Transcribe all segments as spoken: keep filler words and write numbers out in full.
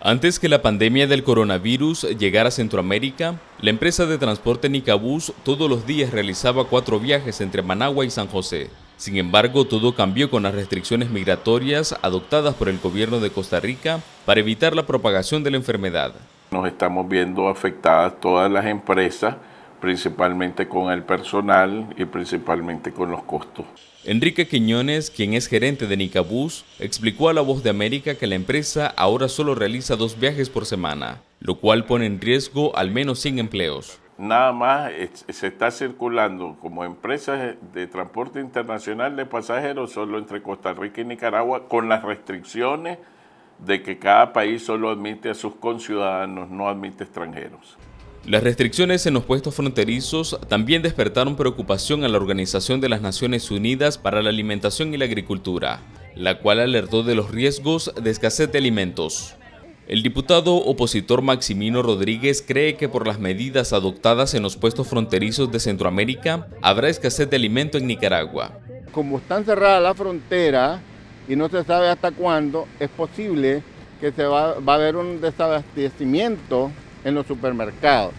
Antes que la pandemia del coronavirus llegara a Centroamérica, la empresa de transporte NicaBus todos los días realizaba cuatro viajes entre Managua y San José. Sin embargo, todo cambió con las restricciones migratorias adoptadas por el gobierno de Costa Rica para evitar la propagación de la enfermedad. Nos estamos viendo afectadas todas las empresas, principalmente con el personal y principalmente con los costos. Enrique Quiñones, quien es gerente de NicaBus, explicó a La Voz de América que la empresa ahora solo realiza dos viajes por semana, lo cual pone en riesgo al menos cien empleos. Nada más se está circulando como empresas de transporte internacional de pasajeros solo entre Costa Rica y Nicaragua, con las restricciones de que cada país solo admite a sus conciudadanos, no admite extranjeros. Las restricciones en los puestos fronterizos también despertaron preocupación a la Organización de las Naciones Unidas para la Alimentación y la Agricultura, la cual alertó de los riesgos de escasez de alimentos. El diputado opositor Maximino Rodríguez cree que por las medidas adoptadas en los puestos fronterizos de Centroamérica habrá escasez de alimento en Nicaragua. Como están cerradas las fronteras y no se sabe hasta cuándo, es posible que se va, va a haber un desabastecimiento en los supermercados.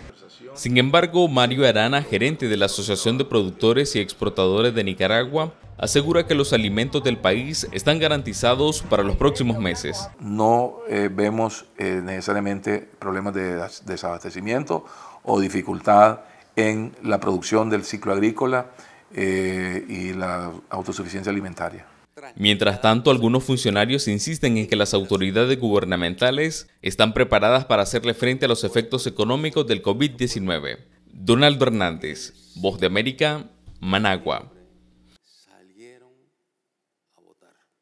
Sin embargo, Mario Arana, gerente de la Asociación de Productores y Exportadores de Nicaragua, asegura que los alimentos del país están garantizados para los próximos meses. No eh, vemos eh, necesariamente problemas de desabastecimiento o dificultad en la producción del ciclo agrícola eh, y la autosuficiencia alimentaria. Mientras tanto, algunos funcionarios insisten en que las autoridades gubernamentales están preparadas para hacerle frente a los efectos económicos del COVID diecinueve. Donald Hernández, Voz de América, Managua.